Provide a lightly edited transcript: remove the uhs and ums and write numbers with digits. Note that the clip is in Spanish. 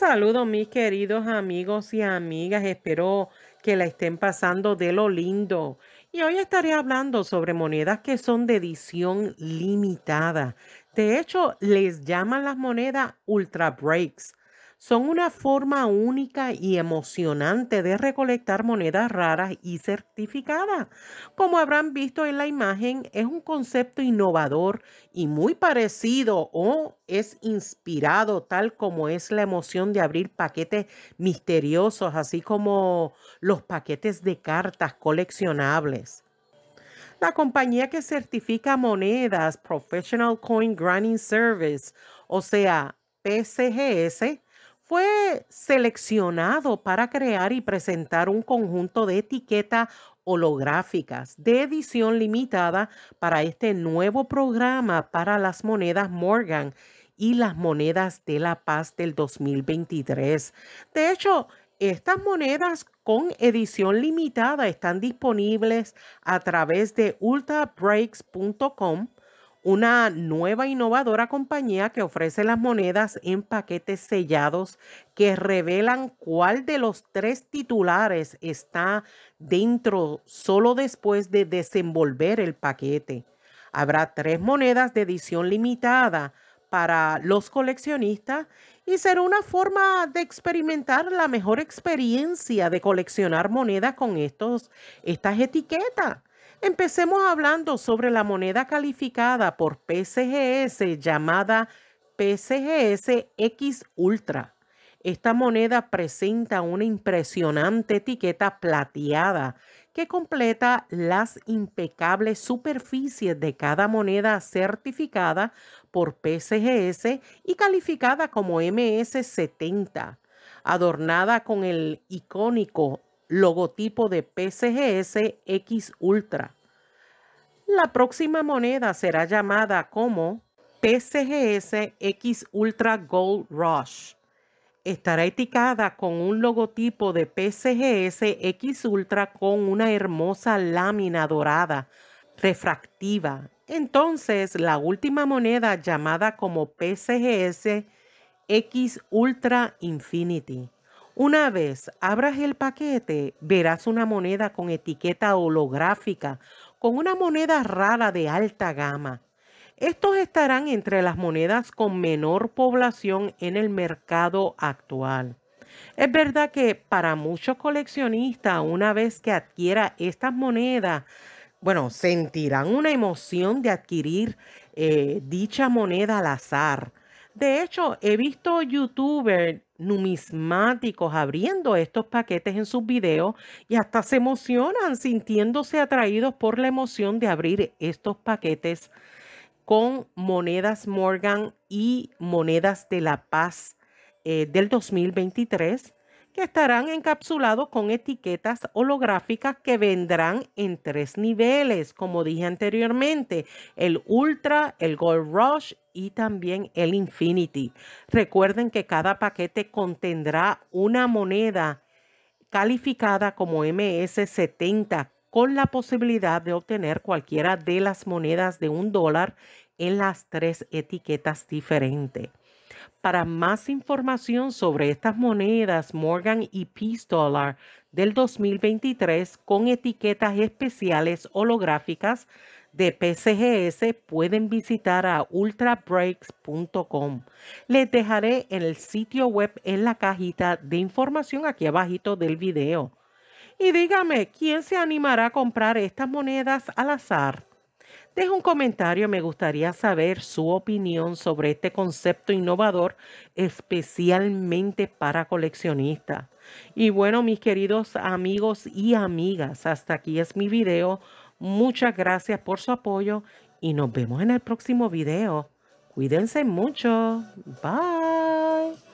Saludos mis queridos amigos y amigas, espero que la estén pasando de lo lindo. Y hoy estaré hablando sobre monedas que son de edición limitada. De hecho, les llaman las monedas Ultra Breaks. Son una forma única y emocionante de recolectar monedas raras y certificadas. Como habrán visto en la imagen, es un concepto innovador y muy parecido o es inspirado tal como es la emoción de abrir paquetes misteriosos, así como los paquetes de cartas coleccionables. La compañía que certifica monedas, Professional Coin Granting Service, o sea, PCGS, fue seleccionado para crear y presentar un conjunto de etiquetas holográficas de edición limitada para este nuevo programa para las monedas Morgan y las monedas de la paz del 2023. De hecho, estas monedas con edición limitada están disponibles a través de ultrabreaks.com, una nueva innovadora compañía que ofrece las monedas en paquetes sellados que revelan cuál de los tres titulares está dentro solo después de desenvolver el paquete. Habrá tres monedas de edición limitada para los coleccionistas y será una forma de experimentar la mejor experiencia de coleccionar monedas con estas etiquetas. Empecemos hablando sobre la moneda calificada por PCGS llamada PCGS X Ultra. Esta moneda presenta una impresionante etiqueta plateada que completa las impecables superficies de cada moneda certificada por PCGS y calificada como MS70, adornada con el icónico logotipo de PCGS X Ultra. La próxima moneda será llamada como PCGS X Ultra Gold Rush. Estará etiquetada con un logotipo de PCGS X Ultra con una hermosa lámina dorada refractiva. Entonces, la última moneda llamada como PCGS X Ultra Infinity. Una vez abras el paquete, verás una moneda con etiqueta holográfica, con una moneda rara de alta gama. Estos estarán entre las monedas con menor población en el mercado actual. Es verdad que para muchos coleccionistas, una vez que adquiera estas monedas, sentirán una emoción de adquirir dicha moneda al azar. De hecho, he visto youtubers numismáticos abriendo estos paquetes en sus videos y hasta se emocionan sintiéndose atraídos por la emoción de abrir estos paquetes con monedas Morgan y monedas de la paz del 2023 que estarán encapsulados con etiquetas holográficas que vendrán en tres niveles, como dije anteriormente, el Ultra, el Gold Rush y también el Infinity. Recuerden que cada paquete contendrá una moneda calificada como MS70 con la posibilidad de obtener cualquiera de las monedas de $1 en las tres etiquetas diferentes. Para más información sobre estas monedas Morgan y Peace Dollar del 2023 con etiquetas especiales holográficas de PCGS, pueden visitar a ultrabreaks.com. Les dejaré el sitio web en la cajita de información aquí abajito del video. Y dígame, ¿quién se animará a comprar estas monedas al azar? Deja un comentario, me gustaría saber su opinión sobre este concepto innovador, especialmente para coleccionistas. Y bueno, mis queridos amigos y amigas, hasta aquí es mi video. Muchas gracias por su apoyo y nos vemos en el próximo video. Cuídense mucho. Bye.